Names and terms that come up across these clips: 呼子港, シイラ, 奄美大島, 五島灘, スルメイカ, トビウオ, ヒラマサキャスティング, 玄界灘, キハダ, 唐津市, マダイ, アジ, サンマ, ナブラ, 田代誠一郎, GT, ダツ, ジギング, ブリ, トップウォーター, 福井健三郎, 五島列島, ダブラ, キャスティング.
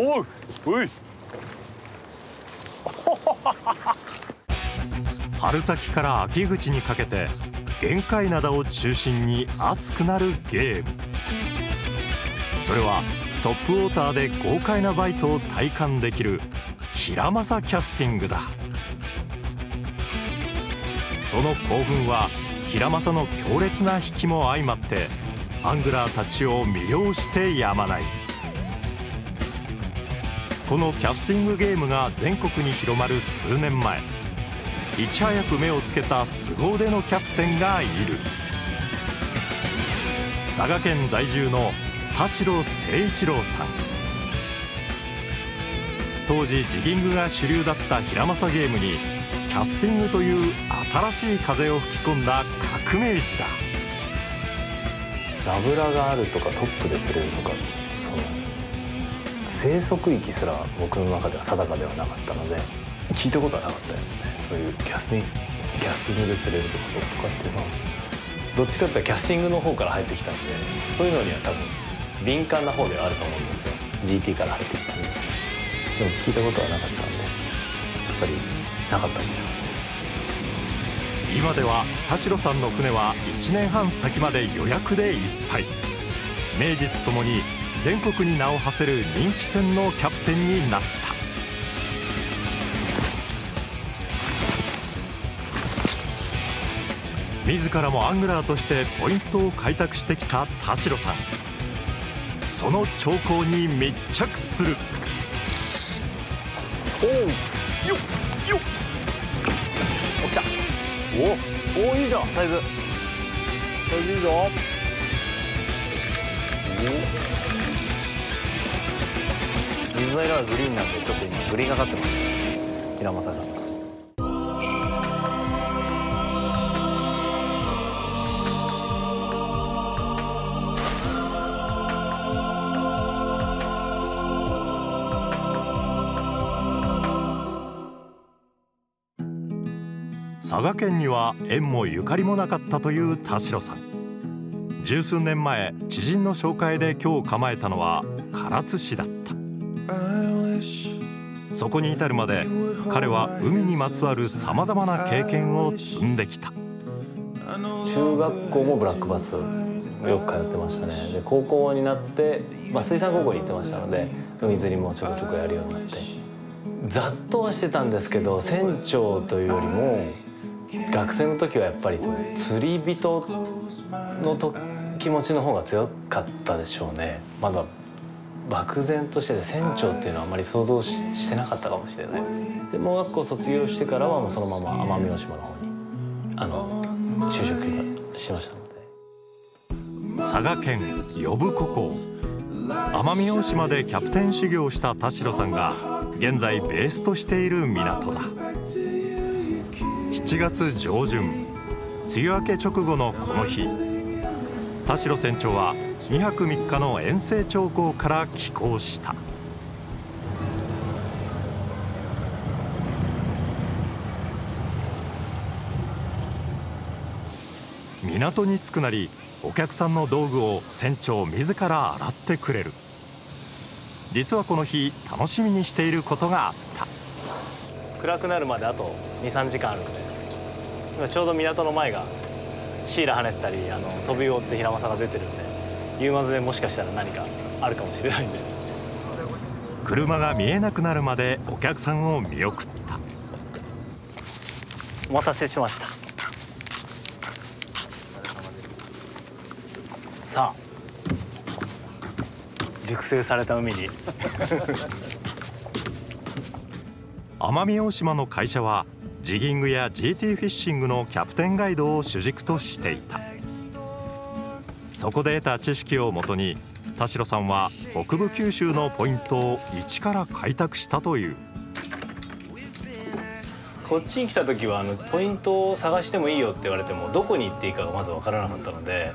おう、うい。春先から秋口にかけて玄界灘を中心に熱くなるゲーム、それはトップウォーターで豪快なバイトを体感できる平正キャスティングだ。その興奮は平正の強烈な引きも相まってアングラーたちを魅了してやまない。このキャスティングゲームが全国に広まる数年前、いち早く目をつけた凄腕のキャプテンがいる。佐賀県在住の田代誠一郎さん。当時ジギングが主流だった平正ゲームにキャスティングという新しい風を吹き込んだ革命児だ。ダブラがあるとかトップで釣れるとか、その生息域すら僕の中では定かではなかったので、聞いたことはなかったですね。そういうキャスティングで釣れるとかどうとかっていうのは、どっちかっていうとキャスティングの方から入ってきたんで、そういうのには多分敏感な方ではあると思うんですよ。 GT から入ってきたんで。でも聞いたことはなかったんで、やっぱりなかったんでしょうね。今では田代さんの船は1年半先まで予約でいっぱい。名実ともに全国に名を馳せる人気船のキャプテンになった。自らもアングラーとしてポイントを開拓してきた田代さん、その兆候に密着する。おお、よっよっ、お、来た。おお、いいじゃん、サイズいいぞ。水の色はグリーンなんで、ちょっと今グリーンがかってます。平正が佐賀県には縁もゆかりもなかったという田代さん。十数年前、知人の紹介で居を構えたのは唐津市だった。そこに至るまで彼は海にまつわるさまざまな経験を積んできた。中学校もブラックバスよく通ってましたね。で、高校になって、水産高校に行ってましたので、海釣りもちょくちょくやるようになって、ざっとはしてたんですけど、船長というよりも学生の時はやっぱり釣り人の気持ちの方が強かったでしょうね。まだ漠然としてて、船長っていうのはあまり想像してなかったかもしれないです。でも学校卒業してからはもうそのまま奄美大島の方に就職しましたので。佐賀県呼子港、奄美大島でキャプテン修行した田代さんが現在ベースとしている港だ。7月上旬、梅雨明け直後のこの日、田代船長は2泊3日の遠征長江から帰港した。港に着くなり、お客さんの道具を船長自ら洗ってくれる。実はこの日、楽しみにしていることがあった。暗くなるまであと 2、3 時間あるので、今ちょうど港の前がシイラ跳ねてたり、飛びを追って平正が出てるんで、夕まずでもしかしたら何かあるかもしれないんで。車が見えなくなるまでお客さんを見送った。お待たせしました。さあ、熟成された海に。奄美大島の会社はジギングや GT フィッシングのキャプテンガイドを主軸としていた。そこで得た知識をもとに田代さんは北部九州のポイントを一から開拓したという。こっちに来た時はポイントを探してもいいよって言われても、どこに行っていいかがまず分からなかったので、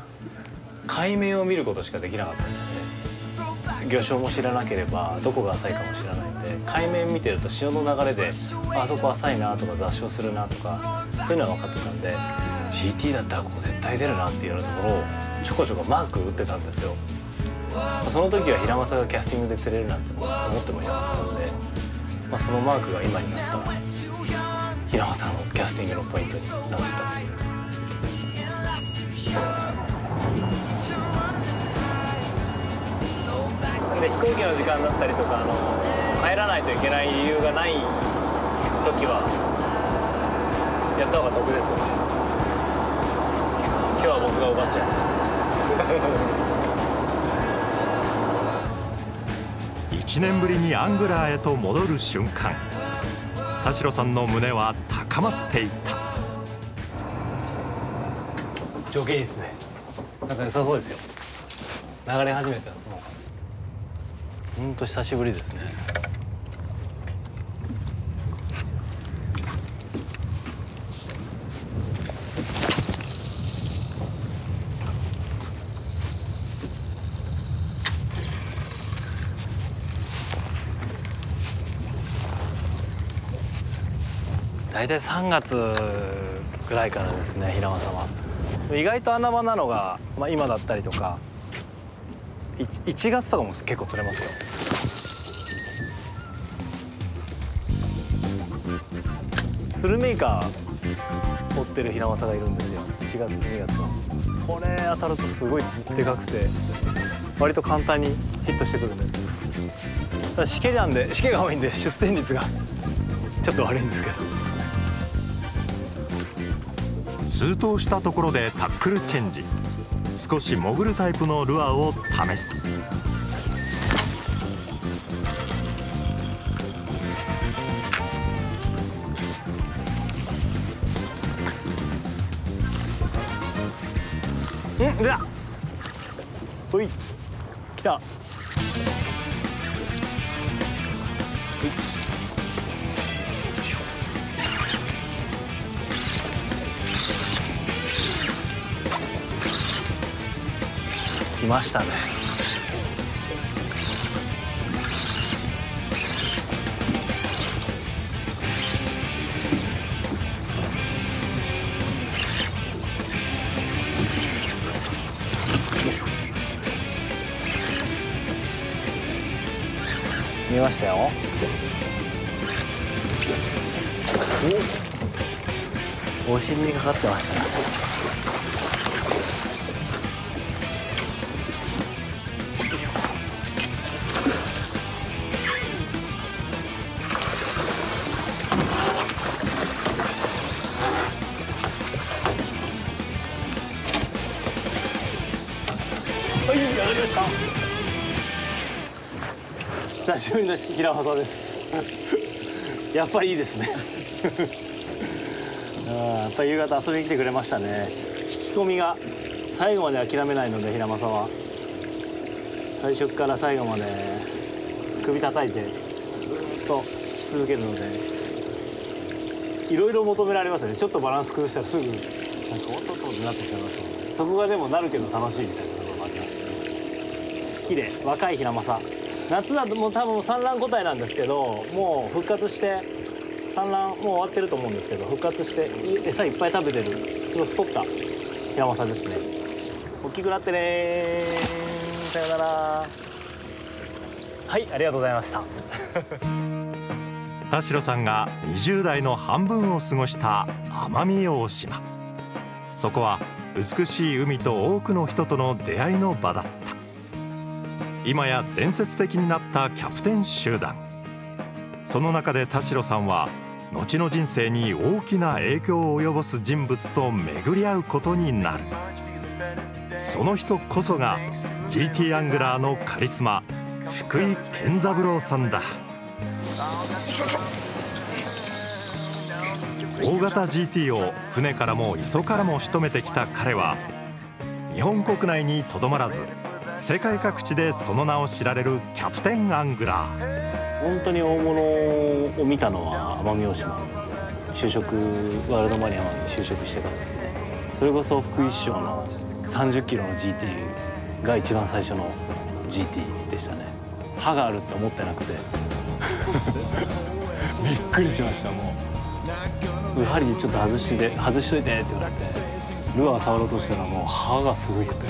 海面を見ることしかできなかったんですね。魚礁も知らなければどこが浅いかも知らないんで、海面見てると潮の流れであそこ浅いなとか座礁するなとか、そういうのは分かってたんで、 GT だったらここ絶対出るなっていうようなところをちょこちょこマーク打ってたんですよ。その時は平正がキャスティングで釣れるなんて思ってもいなかったので、まあ、そのマークが今になった平正のキャスティングのポイントになったという。で飛行機の時間だったりとか帰らないといけない理由がない時はやった方が得ですよね。今日は僕が奪っちゃいました1年ぶりにアングラーへと戻る瞬間、田代さんの胸は高まっていった。条件いいですね。なんか良さそうですよ。流れ始めてますもん。ほんと久しぶりですね。大体3月ぐらいからですね、平正は。意外と穴場なのが、まあ、今だったりとか。1月とかも結構取れますよ。スルメイカ追ってるヒラマサがいるんですよ。1月2月はこれ当たるとすごいでかくて割と簡単にヒットしてくるんで、ただしけが多いんで出船率がちょっと悪いんですけど。数投したところでタックルチェンジ。少し潜るタイプのルアーを試す。うん、では。おい、来た。来ましたね。見ましたよ。お尻にかかってましたね。久しぶりのヒラマサですやっぱりいいですねやっぱり夕方遊びに来てくれましたね。引き込みが最後まで諦めないので、ヒラマサは最初から最後まで首叩いてずっと引き続けるので、いろいろ求められますよね。ちょっとバランス崩したらすぐなんかおっとっとってなってしまいますので、そこがでもなるけど楽しいみたいなのもありますし、綺麗若いヒラマサ、夏だともう多分産卵個体なんですけど、もう復活して産卵もう終わってると思うんですけど、復活して餌いっぱい食べてるすごい太ったヒラマサですね。大きくなってねー。さよなら。はい、ありがとうございました田代さんが20代の半分を過ごした奄美大島、そこは美しい海と多くの人との出会いの場だった。今や伝説的になったキャプテン集団、その中で田代さんは後の人生に大きな影響を及ぼす人物と巡り合うことになる。その人こそが GT アングラーのカリスマ、福井健三郎さんだ。大型 GT を船からも磯からも仕留めてきた彼は、日本国内にとどまらず世界各地でその名を知られるキャプテンアングラー。本当に大物を見たのは奄美大島、ワールドマリアまで就職してからですね。それこそ福井市長の30キロの GT が一番最初の GT でしたね。歯があるって思ってなくてびっくりしました。もう針ちょっと外しといてって言われて、ルアー触ろうとしたらもう歯がすごくて。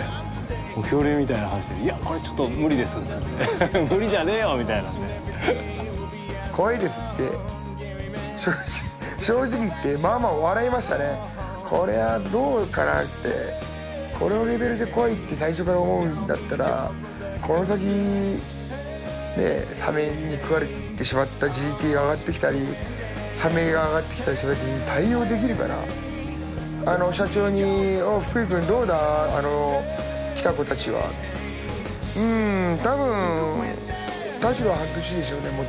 漂流みたいな話で「いやこれちょっと無理です」って無理じゃねえよみたいなね怖いですって正直言ってまあまあ笑いましたね。これはどうかなって、これをレベルで怖いって最初から思うんだったら、この先ねサメに食われてしまった GT が上がってきたりサメが上がってきたりした時に対応できるかな。あの社長に「お福井君どうだあの来た子たちは」「多分多種は白紙でしょうね」もっ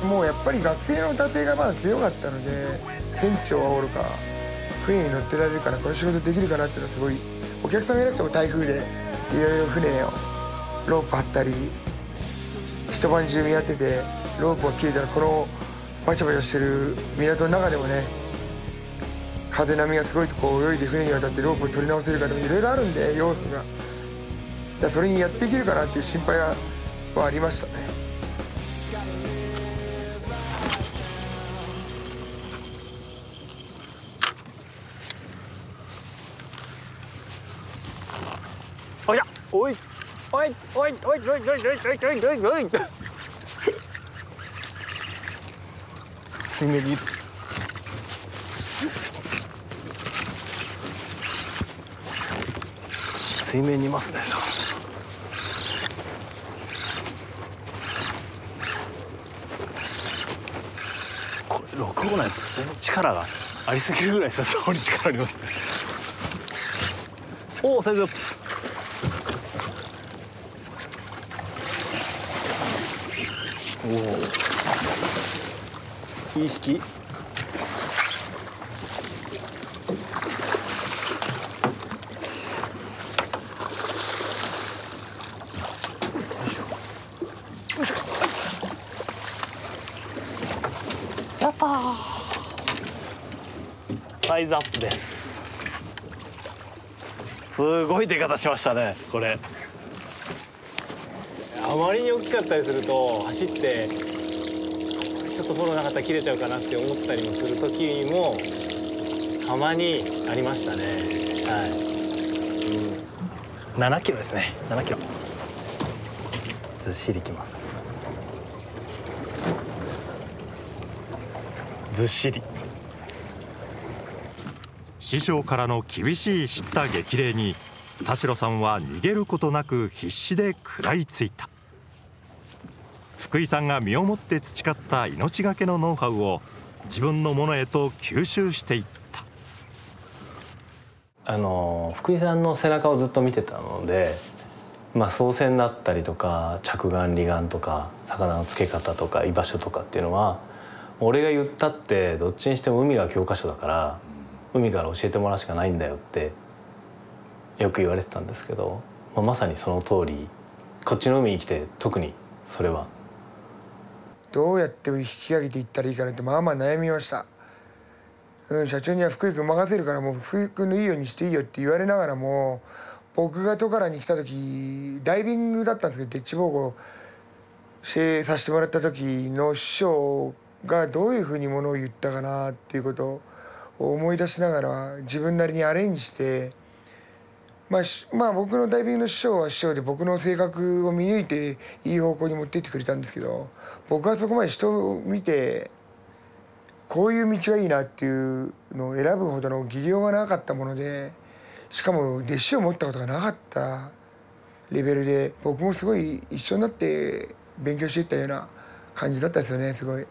てもうやっぱり学生の惰性がまだ強かったので、船長はおるか船に乗ってられるからこの仕事できるかなっていうのはすごい。お客さんがいなくても台風でいろいろ船をロープ張ったり一晩中見合ってて、ロープが切れたらこのバチャバチャしてる港の中でもね、風波がすごいとこう泳いで船に渡ってロープを取り直せるかとかいろいろあるんで要素が、だからそれにやっていけるかなっていう心配はありましたね。おいおいおいおいおいおいおいおいおい、水面にいる。水面にいますね。これ6号なんですけど、力がありすぎるぐらいさすがに力ありますね。おお、サイズアップ。おお、いい引き。やったー、サイズアップです。すごい出方しましたね。これあまりに大きかったりすると走ってちょっとフォローなかったら切れちゃうかなって思ったりもする時もたまにありましたね。はい、7キロですね。7キロずっしりきます。ずっしり。師匠からの厳しい叱咤激励に田代さんは逃げることなく必死で食らいついた。福井さんが身をもって培った命がけのノウハウを自分のものへと吸収していった。福井さんの背中をずっと見てたので、操船だったりとか着岸離岸とか魚のつけ方とか居場所とかっていうのは俺が言ったってどっちにしても海が教科書だから海から教えてもらうしかないんだよってよく言われてたんですけど、まさにその通り。こっちの海に来て特にそれは。どうやって引き上げていったらいいかなってまあまあ悩みました。社長には福井君任せるからもう福井君のいいようにしていいよって言われながらも、僕がトカラに来た時ダイビングだったんですけど、デッチボーグを指定させてもらった時の師匠がどういうふうにものを言ったかなっていうことを思い出しながら自分なりにアレンジして。まあ僕のダイビングの師匠は師匠で僕の性格を見抜いていい方向に持っていってくれたんですけど、僕はそこまで人を見てこういう道がいいなっていうのを選ぶほどの技量がなかったもので、しかも弟子を持ったことがなかったレベルで、僕もすごい一緒になって勉強していったような感じだったんですよね。すごい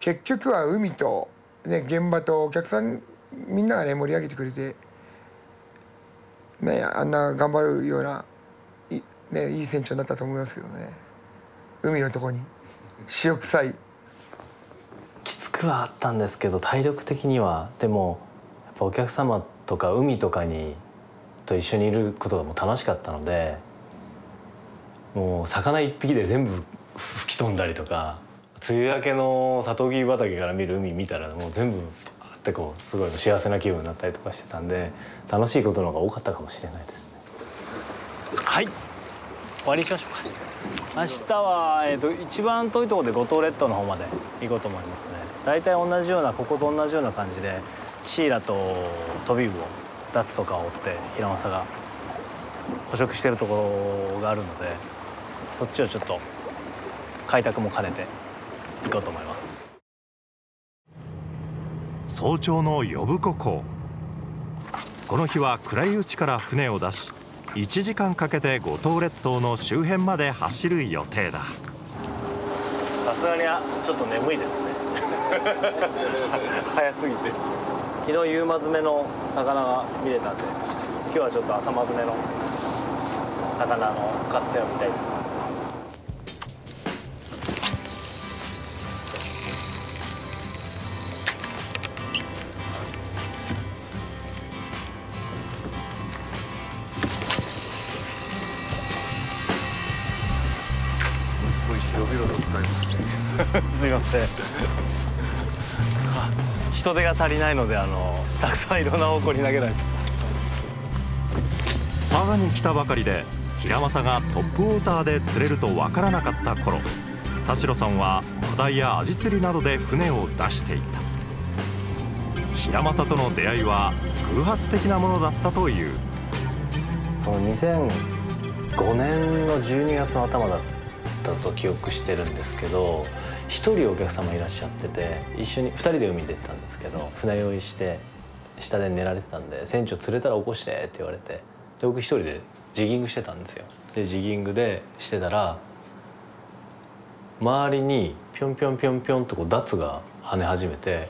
結局は海と、現場とお客さんみんながね盛り上げてくれて。あんな頑張るようないい船長になったと思いますけどね。海のとこに塩臭い。きつくはあったんですけど体力的には。でもやっぱお客様とか海とかにと一緒にいることがもう楽しかったので、もう魚一匹で全部吹き飛んだりとか、梅雨明けのサトウキビ畑から見る海見たらもう全部。すごい幸せな気分になったりとかしてたんで、楽しいことの方が多かったかもしれないですね。はい、終わりにしましょうか。明日は、一番遠いところで五島列島の方まで行こうと思いますね。大体同じような、ここと同じような感じでシイラとトビウオ、ダツとかを追ってヒラマサが捕食してるところがあるので、そっちをちょっと開拓も兼ねて行こうと思います。早朝の呼子港、この日は暗いうちから船を出し1時間かけて五島列島の周辺まで走る予定だ。さすがにちょっと眠いですね早すぎて。昨日夕間詰めの魚が見れたんで、今日はちょっと朝間詰めの魚の活性を見たいと思います。すいません人手が足りないのでたくさんいろんな方向に投げないと。佐賀に来たばかりでヒラマサがトップウォーターで釣れると分からなかった頃、田代さんはマダイやアジ釣りなどで船を出していた。ヒラマサとの出会いは偶発的なものだったという。その2005年の12月の頭だったと記憶してるんですけど、1人お客様いらっしゃってて、一緒に2人で海に出てたんですけど、船酔いして下で寝られてたんで、船長釣れたら起こしてって言われて、で僕1人でジギングしてたんですよ。でジギングでしてたら、周りにピョンピョンピョンピョンとこうダツが跳ね始めて、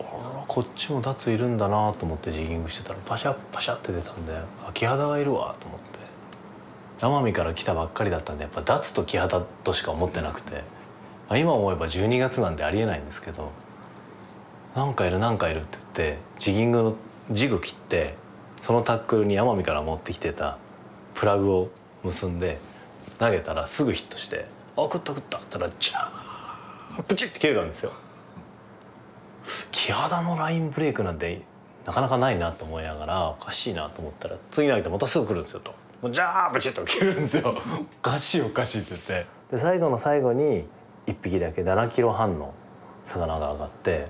あらこっちもダツいるんだなと思ってジギングしてたらパシャパシャって出たんで、あキハダがいるわと思って、奄美から来たばっかりだったんで、やっぱダツとキハダとしか思ってなくて。今思えば12月なんでありえないんですけど、なんかいるなんかいるって言ってジギングのジグ切って、そのタックルに奄美から持ってきてたプラグを結んで投げたらすぐヒットして「あ食った食った」って言ったらジャーンプチッて切れたんですよ。キハダのラインブレイクなんてなかなかないなと思いながら、おかしいなと思ったら次投げてまたすぐ来るんですよと、もうジャーンプチッと切るんですよおかしいおかしいって言って、で最後の最後に1匹だけ7キロ半の魚が上がって、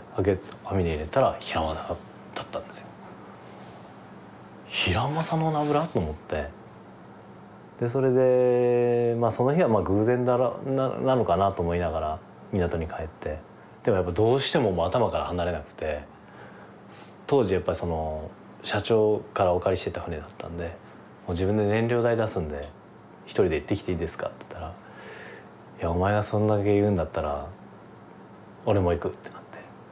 網に入れたらヒラマサだったんですよ。ヒラマサのナブラと思って、でそれで、その日は偶然なのかなと思いながら港に帰って、でもやっぱどうしても頭から離れなくて、当時やっぱりその社長からお借りしてた船だったんで、もう自分で燃料代出すんで一人で行ってきていいですかって言ったら。いやお前がそんだけ言うんだったら俺も行くってなっ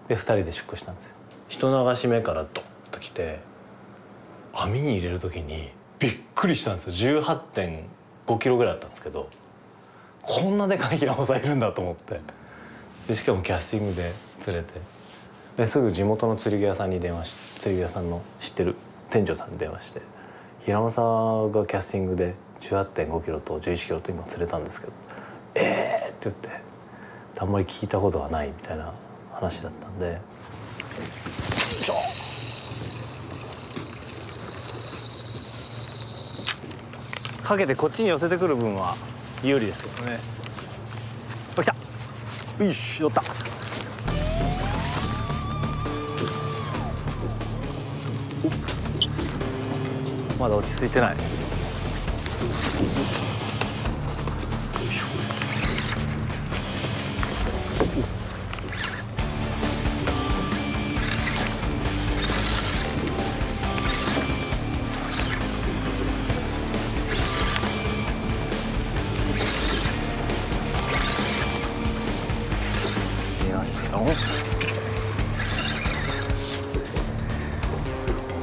て、で2人で出航したんですよ。一流し目からドッと来て、網に入れる時にびっくりしたんですよ。 18.5 キロぐらいだったんですけど、こんなでかいヒラマサいるんだと思って、でしかもキャスティングで釣れて、ですぐ地元の釣り具屋さんに電話して、釣り具屋さんの知ってる店長さんに電話して「ヒラマサがキャスティングで 18.5 キロと11キロと今釣れたんですけど」って言って、あんまり聞いたことがないみたいな話だったんで、かけてこっちに寄せてくる分は有利ですけどね。来た、よし寄った。まだ落ち着いてない。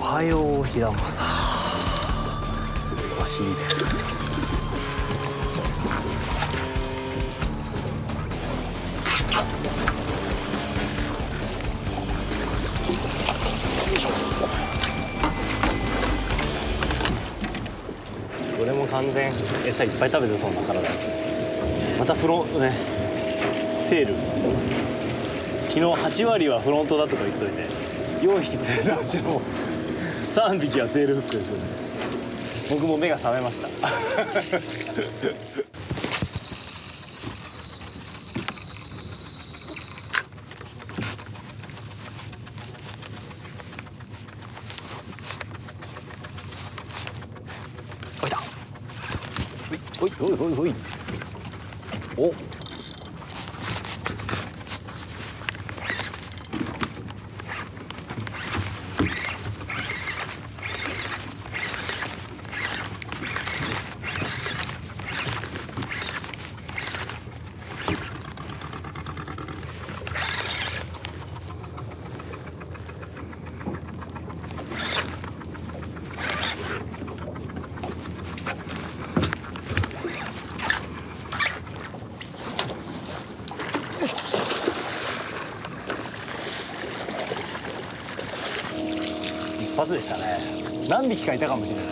おはようヒラマサ、お尻です。これも完全餌いっぱい食べてそうな体ですね。またフロントね、テール昨日8割はフロントだとか言っといて、4匹釣れたうちの3匹はテールフックですよね。僕も目が覚めましたおいた。ほいほいほい。おっ。一発でしたね。何匹かいたかもしれない。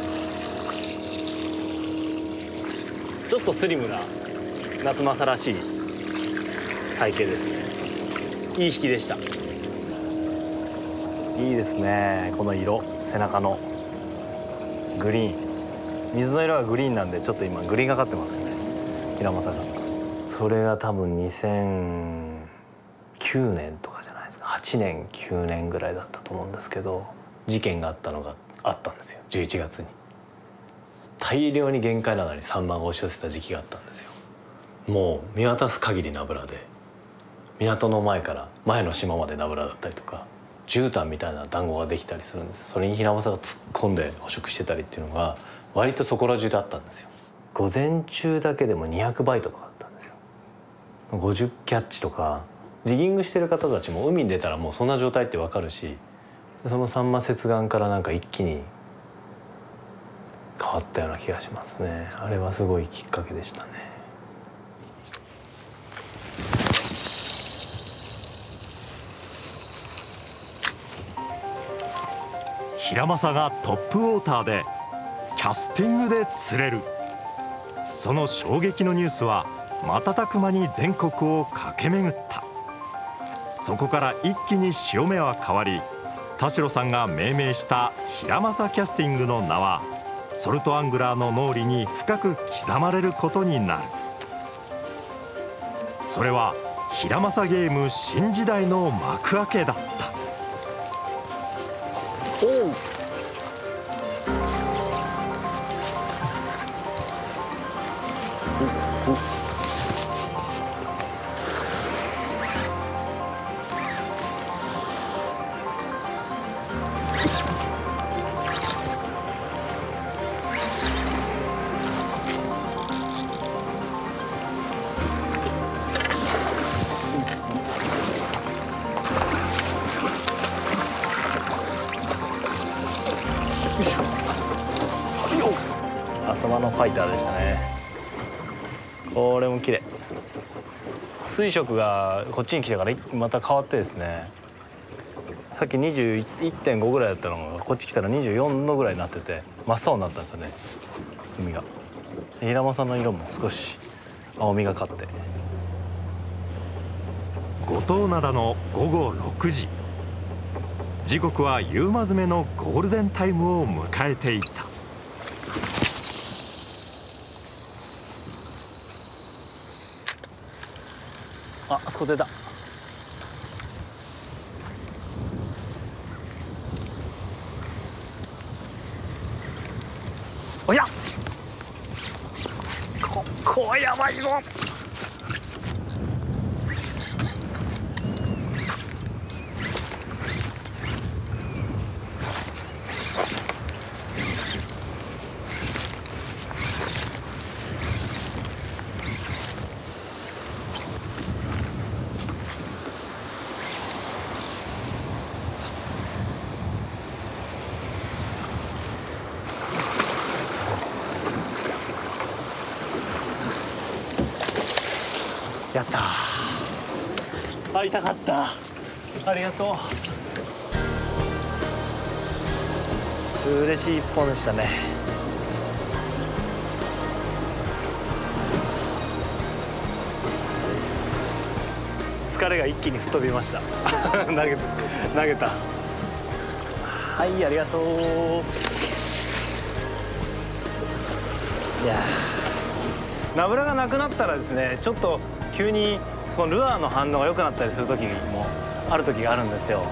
ちょっとスリムな夏政らしい体型ですね。いい引きでした。いいですね、この色。背中のグリーン、水の色がグリーンなんで、ちょっと今グリーンがかってますよね、ヒラマサが。それが多分2009年とかじゃないですか。8年9年ぐらいだったと思うんですけど、事件があったのがあったんですよ。11月に大量に玄界灘にサンマが押し寄せた時期があったんですよ。もう見渡す限りナブラで、港の前から前の島までナブラだったりとか、絨毯みたいな団子ができたりするんです。それにヒラマサが突っ込んで捕食してたりっていうのが割とそこら中であったんですよ。午前中だけでも200バイトとかだったんですよ。50キャッチとか。ジギングしてる方たちも海に出たらもうそんな状態ってわかるし、そのサンマ接岸からなんか一気に変わったような気がしますね。あれはすごいきっかけでしたね。ヒラマサがトップウォーターでキャスティングで釣れる、その衝撃のニュースは瞬く間に全国を駆け巡った。そこから一気に潮目は変わり、田代さんが命名したヒラマサキャスティングの名はソルトアングラーの脳裏に深く刻まれることになる。それはヒラマサゲーム新時代の幕開けだった。おう、浅間のファイターでしたね。これも綺麗。水色がこっちに来てからまた変わってですね、さっき 21.5 ぐらいだったのがこっち来たら24度ぐらいになってて、真っ青になったんですよね、海が。ヒラマサの色も少し青みがかって。五島灘の午後6時、時刻は夕間詰めのゴールデンタイムを迎えていた。あ、あそこ出た。おや、ここはやばいぞ。やった、会いたかった。ありがとう。嬉しい一本でしたね。疲れが一気に吹っ飛びました投げた。はい、ありがとう。いや、ナブラがなくなったらですね、ちょっと急にそのルアーの反応が良くなったりする時もある時があるんですよ。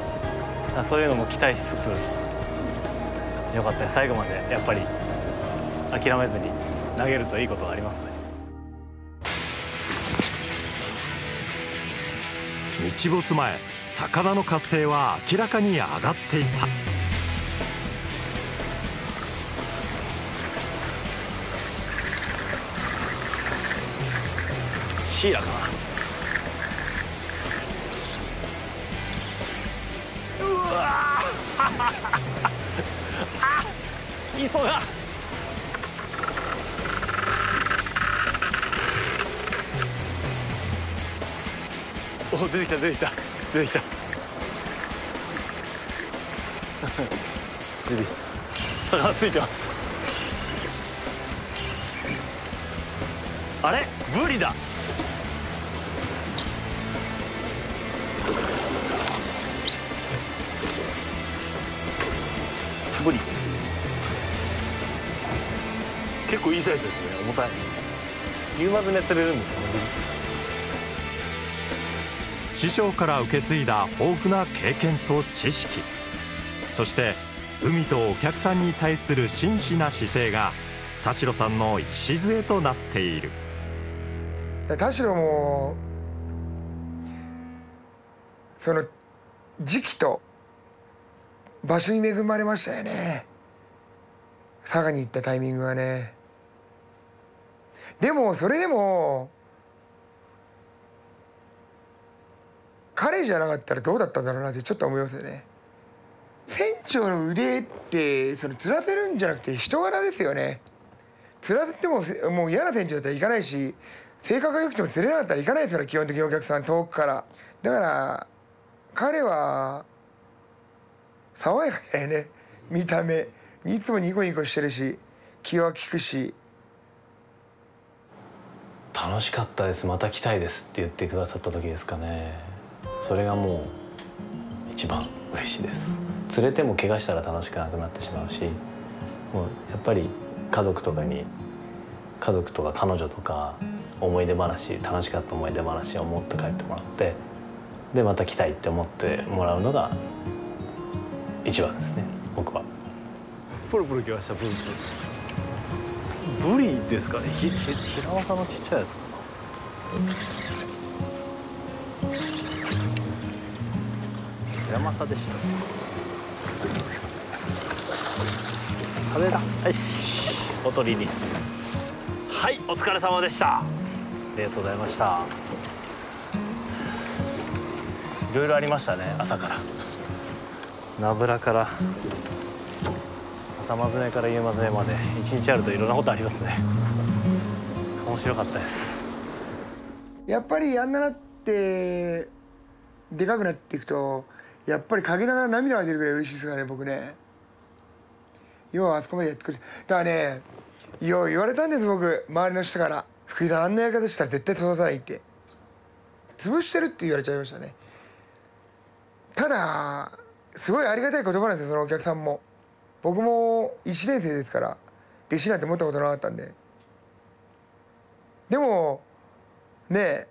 そういうのも期待しつつ、よかったね、最後までやっぱり諦めずに投げるといいことがありますね。日没前、魚の活性は明らかに上がっていた。シイラか。うわあ、磯が。お、出てきた出てきた出てきた。魚ついてます。あれ、ブリだ。ブリ。結構いいサイズですね。重たい。夕まずめ釣れるんですよね。師匠から受け継いだ豊富な経験と知識、そして海とお客さんに対する真摯な姿勢が田代さんの礎となっている。田代もその時期と場所に恵まれましたよね。佐賀に行ったタイミングはね。でもそれでも彼じゃなかったらどうだったんだろうなってちょっと思いますよね。船長の腕ってその釣らせるんじゃなくて人柄ですよね。釣らせてももう嫌な船長だったら行かないし、性格が良くても釣れなかったら行かないですよね、基本的にお客さん遠くから。だから彼は爽やかだよね、見た目。いつもニコニコしてるし、気は利くし。楽しかったです、また来たいですって言ってくださった時ですかね。それがもう一番嬉しいです。釣れても怪我したら楽しくなくなってしまうし、もうやっぱり家族とか彼女とか思い出話、楽しかった思い出話を持って帰ってもらって、でまた来たいって思ってもらうのが一番ですね、僕は。プルプル来ました、プルプル。ブリですかね、ヒラワサのちっちゃいやつかな。ヒラマサでした。食べた。よし、おとりです。はい、お疲れ様でした。ありがとうございました。いろいろありましたね、朝から。ナブラから朝まずめから夕まずめまで一日あるといろんなことありますね。面白かったです。やっぱりあんななってでかくなっていくと、やっぱり陰ながら涙が出るぐらい嬉しいですからね、僕ね。要はあそこまでやってくれただからね、よう言われたんです、僕、周りの人から。福井さん、あんなやり方したら絶対育たないって、潰してるって言われちゃいましたね。ただすごいありがたい言葉なんですよ、そのお客さんも。僕も1年生ですから弟子なんて思ったことなかったんで。でもねえ、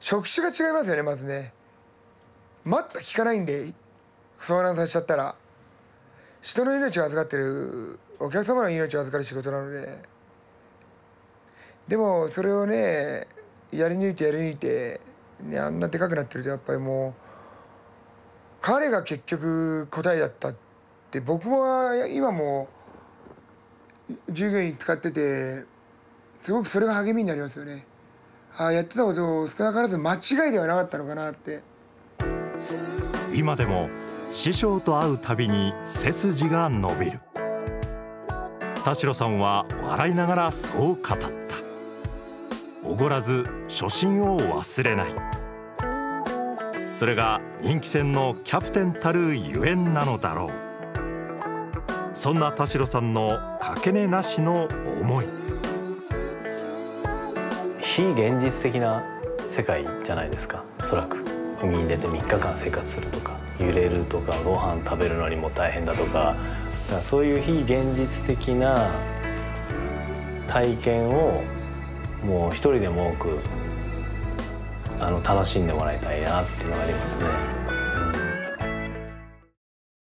職種が違いますよね、まずね。全く聞かないんで相談させちゃったら、人の命を預かってる、お客様の命を預かる仕事なので。でもそれをね、やり抜いて、ね、あんなでかくなってると、やっぱりもう。彼が結局答えだったって、僕は今も従業員使ってて、すごくそれが励みになりますよね。ああ、やってたこと少なからず間違いではなかったのかなって。今でも師匠と会うたびに背筋が伸びる。田代さんは笑いながらそう語った。おごらず初心を忘れない、それが人気船のキャプテンたるゆえんなのだろう。そんな田代さんのかけねなしの思い。非現実的な世界じゃないですか、おそらく。海に出て3日間生活するとか、揺れるとか、ご飯食べるのにも大変だとか、そういう非現実的な体験をもう一人でも多く楽しんでもらいたいなっていうのがありますね。